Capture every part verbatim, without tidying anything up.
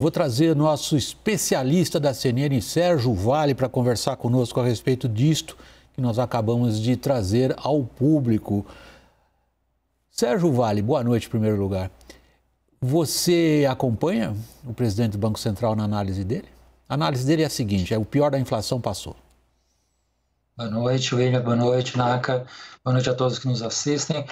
Vou trazer nosso especialista da C N N, Sérgio Vale, para conversar conosco a respeito disto que nós acabamos de trazer ao público. Sérgio Vale, boa noite em primeiro lugar. Você acompanha o presidente do Banco Central na análise dele? A análise dele é a seguinte, é o pior da inflação passou. Boa noite, William. Boa noite, Naka. Boa noite a todos que nos assistem.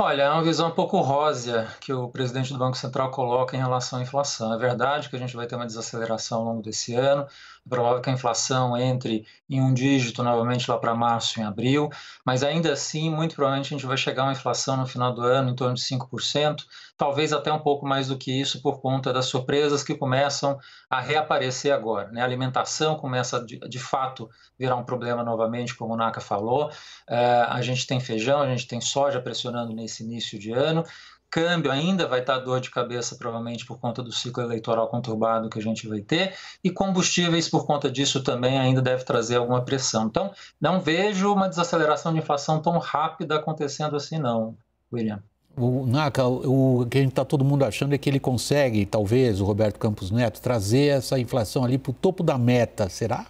Olha, é uma visão um pouco rósea que o presidente do Banco Central coloca em relação à inflação. É verdade que a gente vai ter uma desaceleração ao longo desse ano, é provável que a inflação entre em um dígito novamente lá para março, em abril, mas ainda assim, muito provavelmente a gente vai chegar a uma inflação no final do ano em torno de cinco por cento, talvez até um pouco mais do que isso por conta das surpresas que começam a reaparecer agora, né? A alimentação começa de, de fato virar um problema novamente, como o Naka falou, é, a gente tem feijão, a gente tem soja pressionando nesse esse início de ano, câmbio ainda vai estar dor de cabeça provavelmente por conta do ciclo eleitoral conturbado que a gente vai ter, e combustíveis por conta disso também ainda deve trazer alguma pressão. Então, não vejo uma desaceleração de inflação tão rápida acontecendo assim não, William. O Naka, o que a gente está todo mundo achando é que ele consegue, talvez, o Roberto Campos Neto, trazer essa inflação ali para o topo da meta, será?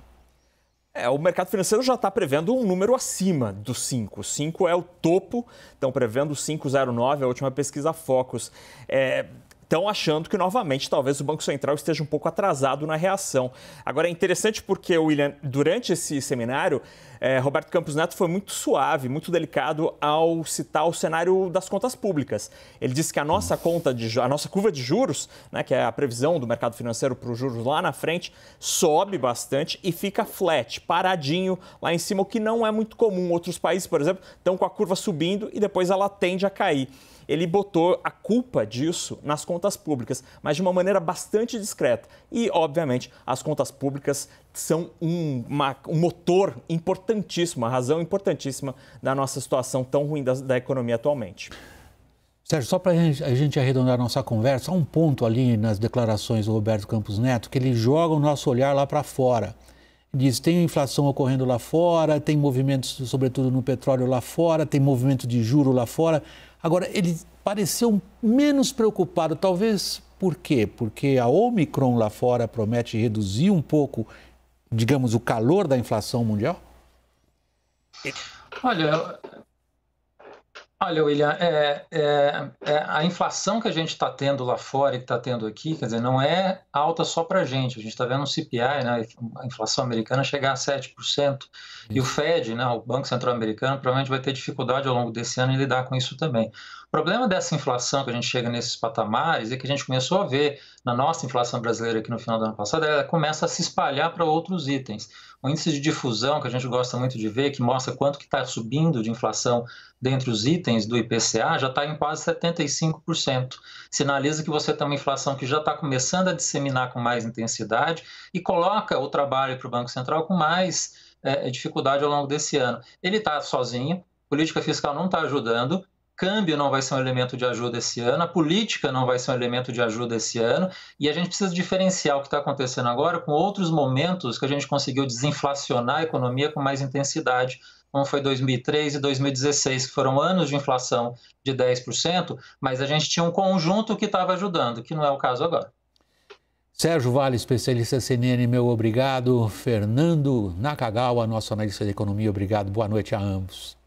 É, o mercado financeiro já está prevendo um número acima dos cinco. cinco é o topo, estão prevendo cinco vírgula zero nove, a última pesquisa Focus. É... Estão achando que, novamente, talvez o Banco Central esteja um pouco atrasado na reação. Agora, é interessante porque, William, durante esse seminário, eh, Roberto Campos Neto foi muito suave, muito delicado ao citar o cenário das contas públicas. Ele disse que a nossa, conta de, a nossa curva de juros, né, que é a previsão do mercado financeiro para os juros lá na frente, sobe bastante e fica flat, paradinho lá em cima, o que não é muito comum. Outros países, por exemplo, estão com a curva subindo e depois ela tende a cair. Ele botou a culpa disso nas contas públicas, mas de uma maneira bastante discreta. E, obviamente, as contas públicas são um, uma, um motor importantíssimo, uma razão importantíssima da nossa situação tão ruim da, da economia atualmente. Sérgio, só para a gente arredondar nossa conversa, há um ponto ali nas declarações do Roberto Campos Neto que ele joga o nosso olhar lá para fora. Diz, tem inflação ocorrendo lá fora, tem movimentos, sobretudo no petróleo lá fora, tem movimento de juro lá fora. Agora, ele pareceu menos preocupado, talvez por quê? Porque a Omicron lá fora promete reduzir um pouco, digamos, o calor da inflação mundial? Olha... Olha, William, é, é, é, a inflação que a gente está tendo lá fora e que está tendo aqui, quer dizer, não é alta só para a gente. A gente está vendo o C P I, né, a inflação americana, chegar a sete por cento. E o F E D, né, o Banco Central Americano, provavelmente vai ter dificuldade ao longo desse ano em lidar com isso também. O problema dessa inflação que a gente chega nesses patamares é que a gente começou a ver na nossa inflação brasileira aqui no final do ano passado, ela começa a se espalhar para outros itens. O índice de difusão, que a gente gosta muito de ver, que mostra quanto que está subindo de inflação dentre os itens do I P C A, já está em quase setenta e cinco por cento. Sinaliza que você tem uma inflação que já está começando a disseminar com mais intensidade e coloca o trabalho para o Banco Central com mais é, dificuldade ao longo desse ano. Ele está sozinho, política fiscal não está ajudando, câmbio não vai ser um elemento de ajuda esse ano, a política não vai ser um elemento de ajuda esse ano, e a gente precisa diferenciar o que está acontecendo agora com outros momentos que a gente conseguiu desinflacionar a economia com mais intensidade, como foi dois mil e três e dois mil e dezesseis, que foram anos de inflação de dez por cento, mas a gente tinha um conjunto que estava ajudando, que não é o caso agora. Sérgio Vale, especialista C N N, meu obrigado. Fernando Nakagawa, nosso analista de economia, obrigado. Boa noite a ambos.